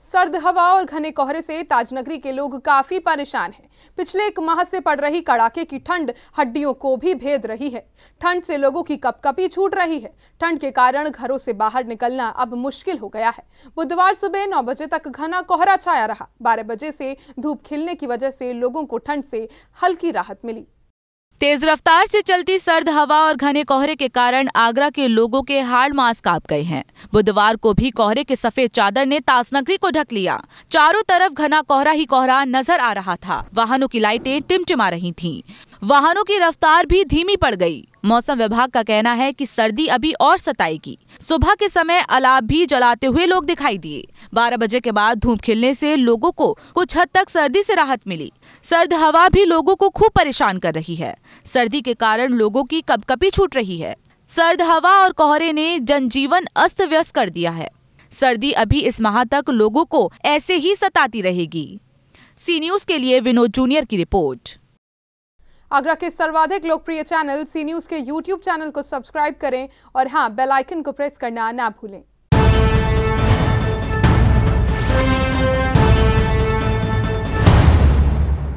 सर्द हवा और घने कोहरे से ताजनगरी के लोग काफी परेशान हैं। पिछले एक माह से पड़ रही कड़ाके की ठंड हड्डियों को भी भेद रही है। ठंड से लोगों की कपकपी छूट रही है। ठंड के कारण घरों से बाहर निकलना अब मुश्किल हो गया है। बुधवार सुबह 9 बजे तक घना कोहरा छाया रहा। 12 बजे से धूप खिलने की वजह से लोगों को ठंड से हल्की राहत मिली। तेज रफ्तार से चलती सर्द हवा और घने कोहरे के कारण आगरा के लोगों के हाड़ मास कांप गए हैं। बुधवार को भी कोहरे के सफेद चादर ने ताजनगरी को ढक लिया। चारों तरफ घना कोहरा ही कोहरा नजर आ रहा था। वाहनों की लाइटें टिमटिमा रही थीं। वाहनों की रफ्तार भी धीमी पड़ गई। मौसम विभाग का कहना है कि सर्दी अभी और सताएगी। सुबह के समय अलाव भी जलाते हुए लोग दिखाई दिए। 12 बजे के बाद धूप खिलने से लोगों को कुछ हद तक सर्दी से राहत मिली। सर्द हवा भी लोगों को खूब परेशान कर रही है। सर्दी के कारण लोगों की कपकपी छूट रही है। सर्द हवा और कोहरे ने जनजीवन अस्त व्यस्त कर दिया है। सर्दी अभी इस माह तक लोगों को ऐसे ही सताती रहेगी। सी न्यूज के लिए विनोद जूनियर की रिपोर्ट। आगरा के सर्वाधिक लोकप्रिय चैनल सी न्यूज़ के YouTube चैनल को सब्सक्राइब करें और हाँ, बेल आइकन को प्रेस करना ना भूलें।